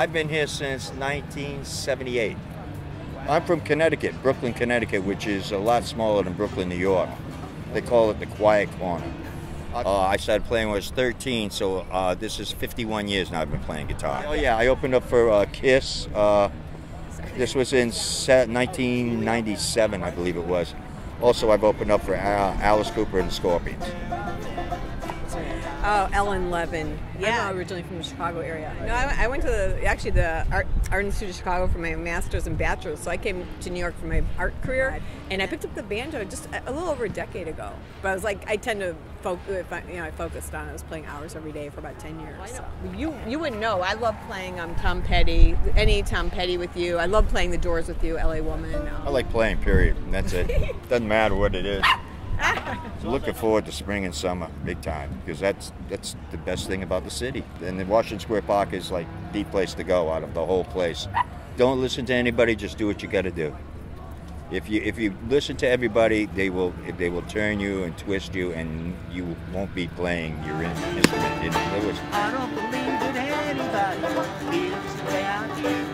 I've been here since 1978. I'm from Connecticut, Brooklyn, Connecticut, which is a lot smaller than Brooklyn, New York. They call it the quiet corner. I started playing when I was 13, so this is 51 years now I've been playing guitar. Oh yeah, I opened up for Kiss. This was in 1997, I believe it was. Also, I've opened up for Alice Cooper and the Scorpions. Oh, Ellen Levin. Yeah. I'm originally from the Chicago area. No, I went to the Art Institute of Chicago for my master's and bachelor's, so I came to New York for my art career, and I picked up the banjo just a little over a decade ago. But I was like, I tend to focus, you know, I focused on, I was playing hours every day for about 10 years. So. You wouldn't know. I love playing Tom Petty, any Tom Petty with you. I love playing The Doors with you, LA Woman. I like playing, period, and that's it. Doesn't matter what it is. So looking forward to spring and summer, big time, because that's the best thing about the city. And the Washington Square Park is like the place to go out of the whole place. Don't listen to anybody, just do what you got to do. If you listen to everybody, they will turn you and twist you, and you won't be playing your instrument. I don't believe that anybody feels the way I do.